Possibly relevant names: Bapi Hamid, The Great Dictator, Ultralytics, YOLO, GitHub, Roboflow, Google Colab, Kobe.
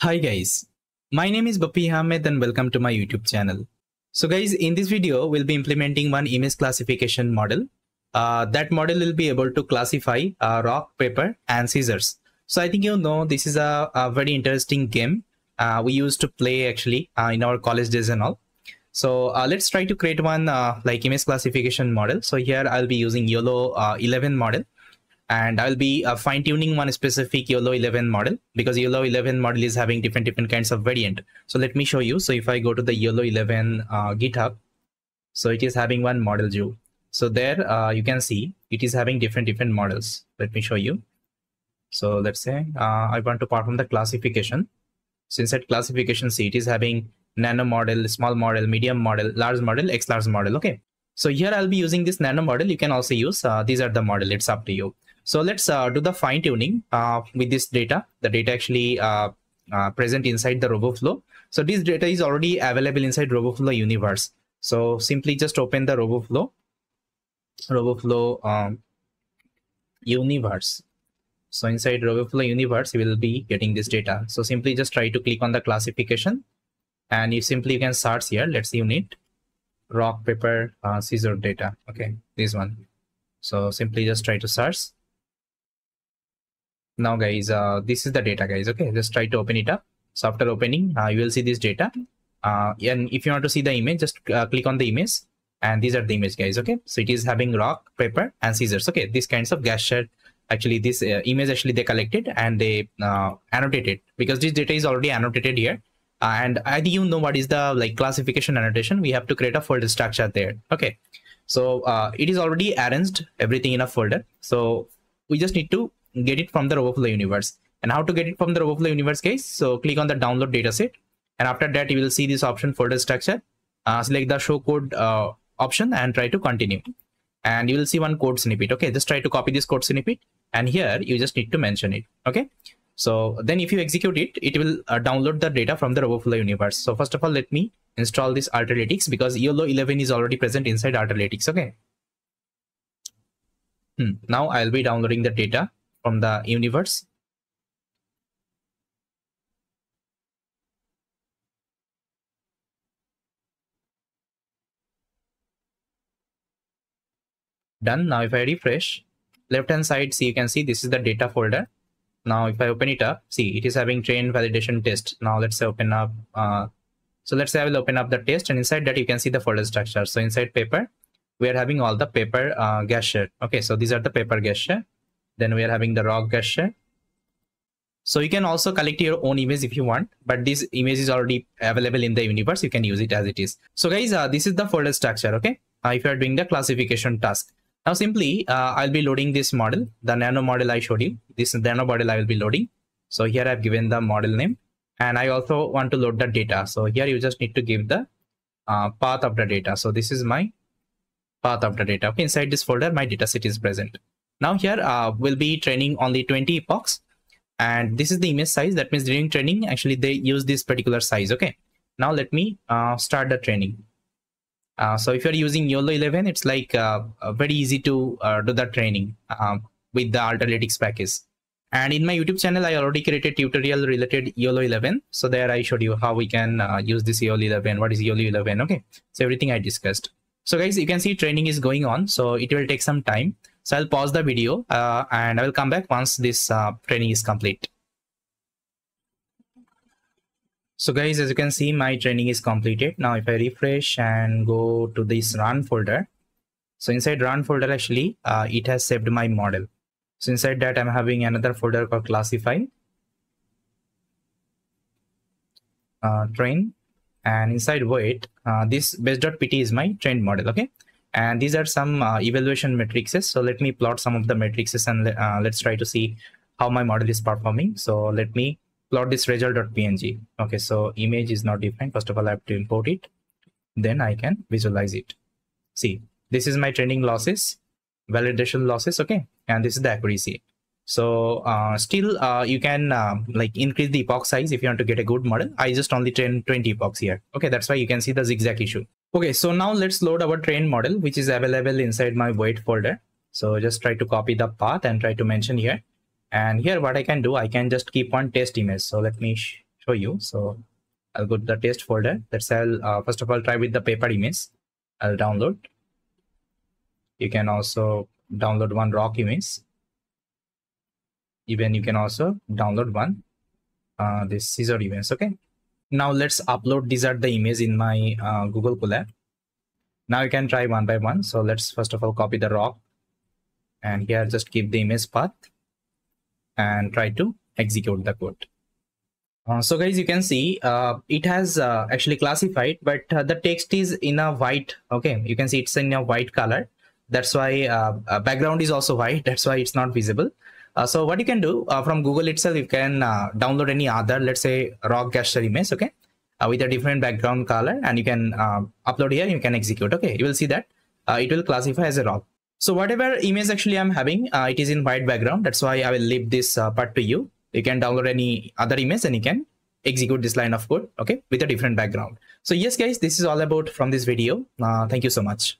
Hi guys, my name is Bapi Hamid and welcome to my YouTube channel. So guys, in this video we'll be implementing one image classification model. That model will be able to classify rock, paper and scissors. So I think you know this is a very interesting game we used to play actually in our college days and all. So let's try to create one like image classification model. So here I'll be using YOLO 11 model. And I'll be fine-tuning one specific YOLO 11 model because YOLO 11 model is having different kinds of variant. So let me show you. So if I go to the YOLO 11 GitHub, so it is having one model view. So there you can see it is having different models. Let me show you. So let's say I want to perform the classification. So inside classification, see it is having nano model, small model, medium model, large model, X large model. Okay. So here I'll be using this nano model. You can also use these are the model. It's up to you. So let's do the fine tuning with this data. The data actually present inside the Roboflow. So this data is already available inside Roboflow universe. So simply just open the Roboflow universe. So inside Roboflow universe, you will be getting this data. So simply just try to click on the classification, and you can search here. Let's see, you need rock, paper, scissor data. Okay, this one. So simply just try to search. Now guys, this is the data guys. Okay, just try to open it up. So after opening, you will see this data. And if you want to see the image, just click on the image. And these are the image guys. Okay, so it is having rock, paper and scissors. Okay, these kinds of gasher. Actually, this image actually they collected and they annotated because this data is already annotated here. And I think you know what is the like classification annotation. We have to create a folder structure there. Okay, so it is already arranged everything in a folder. So we just need to get it from the Roboflow universe. And how to get it from the Roboflow universe case? So click on the download dataset, and after that you will see this option folder structure. Select the show code option and try to continue, and you will see one code snippet. Okay, just try to copy this code snippet, and here you just need to mention it. Okay, so then if you execute it, it will download the data from the Roboflow universe. So first of all, let me install this Ultralytics because YOLO 11 is already present inside Ultralytics. Okay. Now I'll be downloading the data from the universe. Done. Now if I refresh left hand side, see you can see this is the data folder. Now if I open it up, see it is having train validation test. Now let's say open up so let's say I will open up the test, and inside that you can see the folder structure. So inside paper we are having all the paper gasher. Okay, so these are the paper gasher. Then we are having the rock gasher. So you can also collect your own image if you want, but this image is already available in the universe. You can use it as it is. So guys, this is the folder structure. Okay, if you are doing the classification task. Now simply I'll be loading this model, the nano model I showed you. This nano model I will be loading. So here I've given the model name, and I also want to load the data. So here you just need to give the path of the data. So this is my path of the data. Okay, inside this folder my data set is present. Now here we'll be training only 20 epochs, and this is the image size. That means during training actually they use this particular size. Okay, now let me start the training. So if you're using YOLO 11, it's like very easy to do the training with the Ultralytics package. And in my YouTube channel I already created tutorial related YOLO 11. So there I showed you how we can use this YOLO 11, what is YOLO 11. Okay, so everything I discussed. So guys, you can see training is going on, so it will take some time. So I'll pause the video and I will come back once this training is complete. So guys, as you can see, my training is completed. Now if I refresh and go to this run folder, so inside run folder actually it has saved my model. So inside that I'm having another folder called classify, train, and inside wait, this base.pt is my trained model. Okay, and these are some evaluation matrices. So let me plot some of the matrices and let's try to see how my model is performing. So let me plot this result.png. Okay, so image is not defined. First of all, I have to import it. Then I can visualize it. See, this is my training losses, validation losses. Okay, and this is the accuracy. So still you can like increase the epoch size if you want to get a good model. I just only train 20 epochs here. Okay, that's why you can see the zigzag issue. Okay, so now let's load our train model, which is available inside my void folder. So just try to copy the path and try to mention here. And here what I can do, I can just keep on test image. So let me show you. So I'll go to the test folder. That's I'll first of all try with the paper image. I'll download. You can also download one rock image. Even you can also download one this scissor image. Okay. Now let's upload these are the image in my Google Colab. Now you can try one by one. So let's first of all copy the rock, and here just keep the image path and try to execute the code. So guys, you can see it has actually classified, but the text is in a white. Okay, you can see it's in a white color. That's why background is also white. That's why it's not visible. So what you can do from Google itself, you can download any other, let's say rock gesture image, okay, with a different background color, and you can upload here. You can execute. Okay, you will see that it will classify as a rock. So whatever image actually I'm having, it is in white background. That's why I will leave this part to you. You can download any other image and you can execute this line of code, okay, with a different background. So yes guys, this is all about from this video. Thank you so much.